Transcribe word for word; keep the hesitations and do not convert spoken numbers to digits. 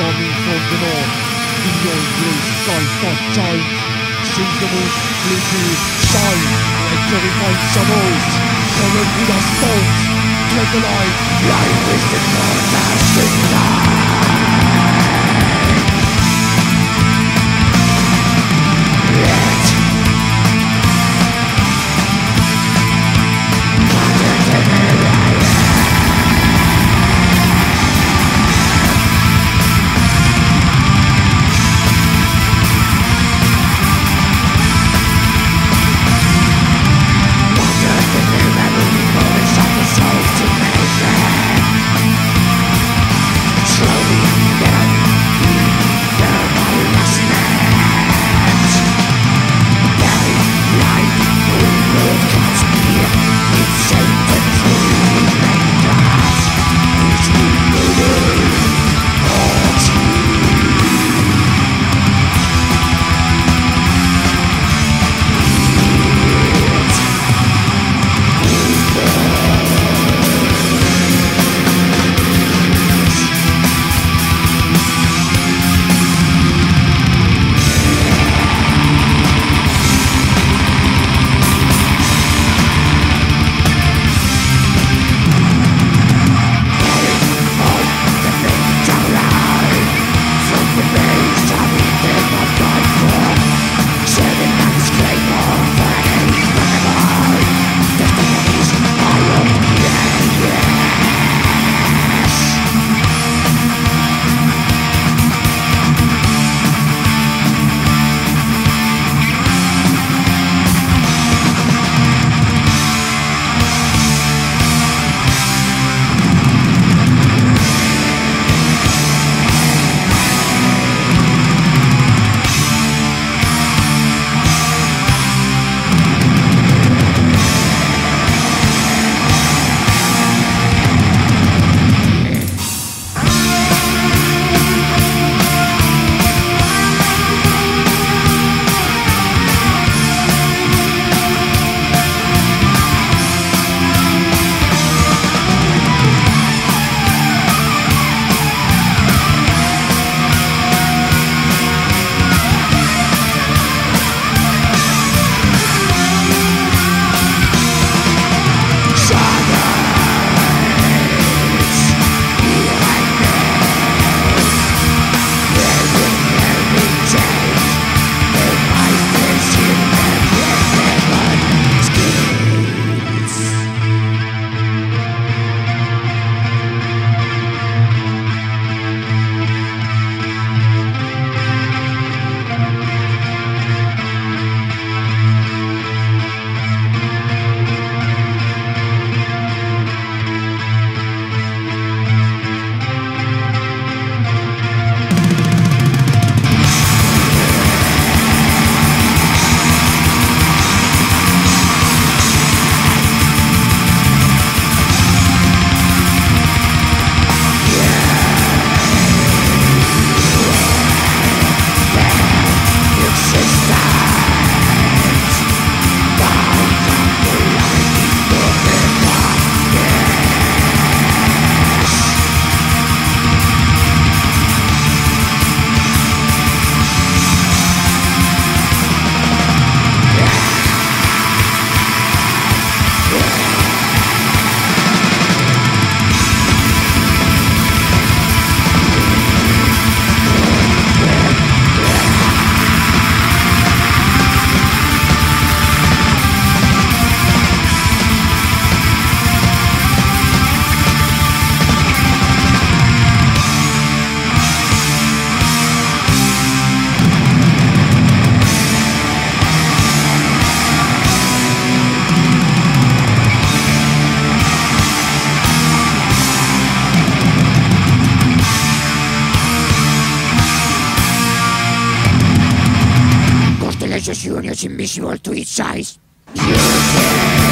coming from the north, in your blue sky sunshine, sing the moon, little shine, and terrify shadows, follow with our souls, tread the line, life is the north, life is the light. Unions invisible to its eyes. You can.